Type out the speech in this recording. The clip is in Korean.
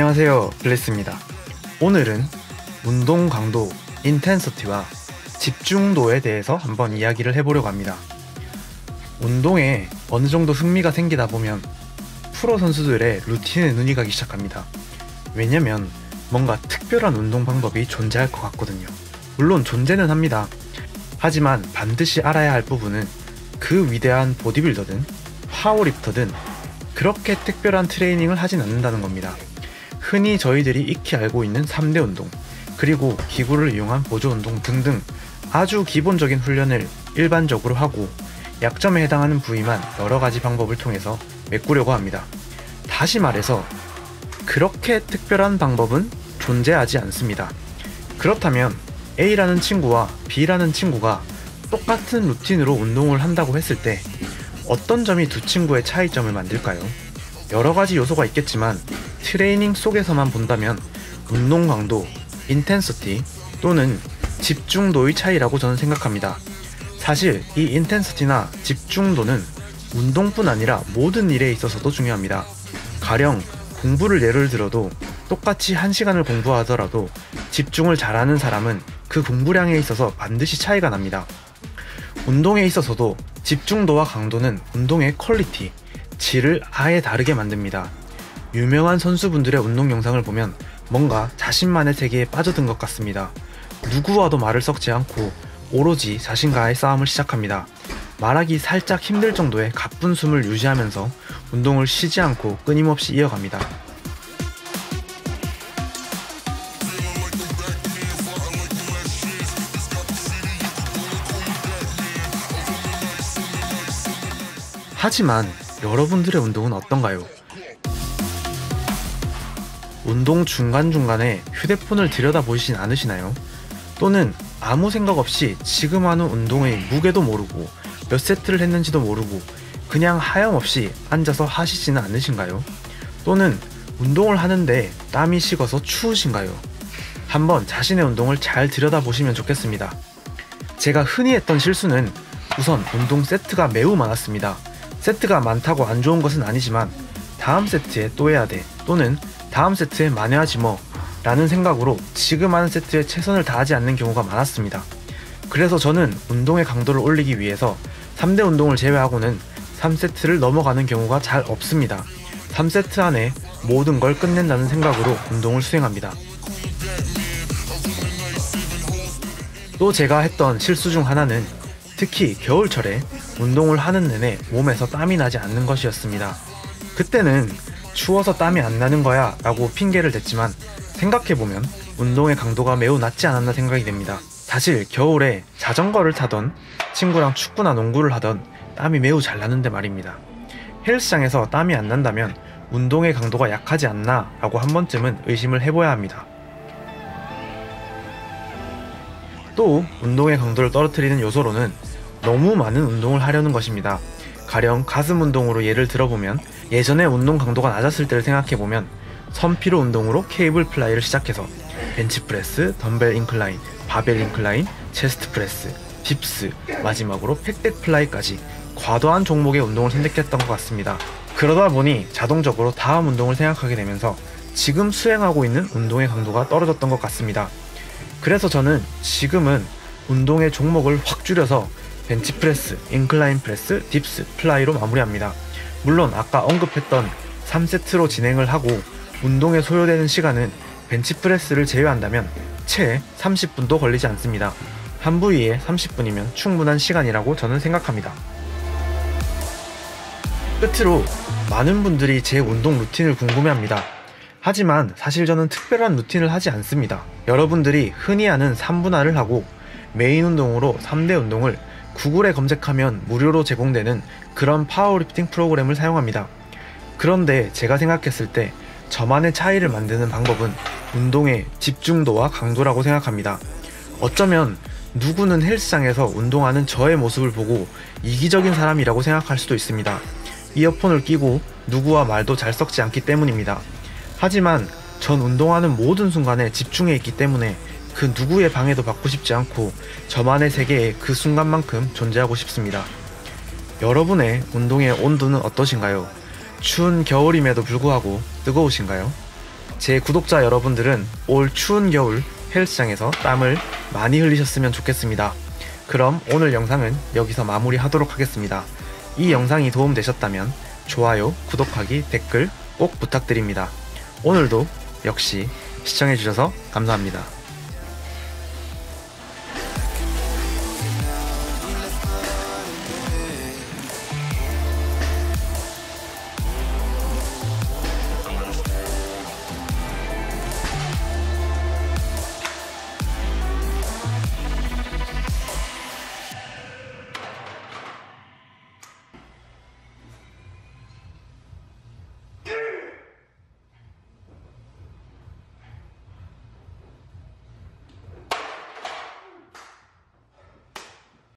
안녕하세요, 블리스입니다. 오늘은 운동 강도, 인텐시티와 집중도에 대해서 한번 이야기를 해보려고 합니다. 운동에 어느 정도 흥미가 생기다 보면 프로 선수들의 루틴에 눈이 가기 시작합니다. 왜냐면 뭔가 특별한 운동 방법이 존재할 것 같거든요. 물론 존재는 합니다. 하지만 반드시 알아야 할 부분은 그 위대한 보디빌더든 파워리프터든 그렇게 특별한 트레이닝을 하진 않는다는 겁니다. 흔히 저희들이 익히 알고 있는 3대 운동, 그리고 기구를 이용한 보조 운동 등등 아주 기본적인 훈련을 일반적으로 하고 약점에 해당하는 부위만 여러가지 방법을 통해서 메꾸려고 합니다. 다시 말해서 그렇게 특별한 방법은 존재하지 않습니다. 그렇다면 A라는 친구와 B라는 친구가 똑같은 루틴으로 운동을 한다고 했을 때 어떤 점이 두 친구의 차이점을 만들까요? 여러가지 요소가 있겠지만 트레이닝 속에서만 본다면 운동 강도, 인텐시티 또는 집중도의 차이라고 저는 생각합니다. 사실 이 인텐시티나 집중도는 운동뿐 아니라 모든 일에 있어서도 중요합니다. 가령 공부를 예를 들어도 똑같이 1시간을 공부하더라도 집중을 잘하는 사람은 그 공부량에 있어서 반드시 차이가 납니다. 운동에 있어서도 집중도와 강도는 운동의 퀄리티, 질을 아예 다르게 만듭니다. 유명한 선수분들의 운동 영상을 보면 뭔가 자신만의 세계에 빠져든 것 같습니다. 누구와도 말을 섞지 않고 오로지 자신과의 싸움을 시작합니다. 말하기 살짝 힘들 정도의 가쁜 숨을 유지하면서 운동을 쉬지 않고 끊임없이 이어갑니다. 하지만 여러분들의 운동은 어떤가요? 운동 중간중간에 휴대폰을 들여다보시진 않으시나요? 또는 아무 생각 없이 지금 하는 운동의 무게도 모르고 몇 세트를 했는지도 모르고 그냥 하염없이 앉아서 하시지는 않으신가요? 또는 운동을 하는데 땀이 식어서 추우신가요? 한번 자신의 운동을 잘 들여다보시면 좋겠습니다. 제가 흔히 했던 실수는 우선 운동 세트가 매우 많았습니다. 세트가 많다고 안 좋은 것은 아니지만 다음 세트에 또 해야 돼, 또는 다음 세트에 만회하지 뭐 라는 생각으로 지금 하는 세트에 최선을 다하지 않는 경우가 많았습니다. 그래서 저는 운동의 강도를 올리기 위해서 3대 운동을 제외하고는 3세트를 넘어가는 경우가 잘 없습니다. 3세트 안에 모든 걸 끝낸다는 생각으로 운동을 수행합니다. 또 제가 했던 실수 중 하나는 특히 겨울철에 운동을 하는 내내 몸에서 땀이 나지 않는 것이었습니다. 그때는 추워서 땀이 안 나는 거야 라고 핑계를 댔지만 생각해보면 운동의 강도가 매우 낮지 않았나 생각이 됩니다. 사실 겨울에 자전거를 타던 친구랑 축구나 농구를 하던 땀이 매우 잘 나는데 말입니다. 헬스장에서 땀이 안 난다면 운동의 강도가 약하지 않나 라고 한 번쯤은 의심을 해봐야 합니다. 또 운동의 강도를 떨어뜨리는 요소로는 너무 많은 운동을 하려는 것입니다. 가령 가슴 운동으로 예를 들어보면 예전에 운동 강도가 낮았을 때를 생각해보면 선피로 운동으로 케이블 플라이를 시작해서 벤치프레스, 덤벨인클라인, 바벨인클라인, 체스트프레스, 딥스, 마지막으로 팩덱플라이까지 과도한 종목의 운동을 선택했던 것 같습니다. 그러다 보니 자동적으로 다음 운동을 생각하게 되면서 지금 수행하고 있는 운동의 강도가 떨어졌던 것 같습니다. 그래서 저는 지금은 운동의 종목을 확 줄여서 벤치프레스, 인클라인프레스, 딥스, 플라이로 마무리합니다. 물론 아까 언급했던 3세트로 진행을 하고 운동에 소요되는 시간은 벤치프레스를 제외한다면 채 30분도 걸리지 않습니다. 한 부위에 30분이면 충분한 시간이라고 저는 생각합니다. 끝으로 많은 분들이 제 운동 루틴을 궁금해합니다. 하지만 사실 저는 특별한 루틴을 하지 않습니다. 여러분들이 흔히 아는 3분할을 하고 메인 운동으로 3대 운동을 구글에 검색하면 무료로 제공되는 그런 파워리프팅 프로그램을 사용합니다. 그런데 제가 생각했을 때 저만의 차이를 만드는 방법은 운동의 집중도와 강도라고 생각합니다. 어쩌면 누구는 헬스장에서 운동하는 저의 모습을 보고 이기적인 사람이라고 생각할 수도 있습니다. 이어폰을 끼고 누구와 말도 잘 섞지 않기 때문입니다. 하지만 전 운동하는 모든 순간에 집중해 있기 때문에 그 누구의 방해도 받고 싶지 않고 저만의 세계에 그 순간만큼 존재하고 싶습니다. 여러분의 운동의 온도는 어떠신가요? 추운 겨울임에도 불구하고 뜨거우신가요? 제 구독자 여러분들은 올 추운 겨울 헬스장에서 땀을 많이 흘리셨으면 좋겠습니다. 그럼 오늘 영상은 여기서 마무리하도록 하겠습니다. 이 영상이 도움되셨다면 좋아요, 구독하기, 댓글 꼭 부탁드립니다. 오늘도 역시 시청해주셔서 감사합니다.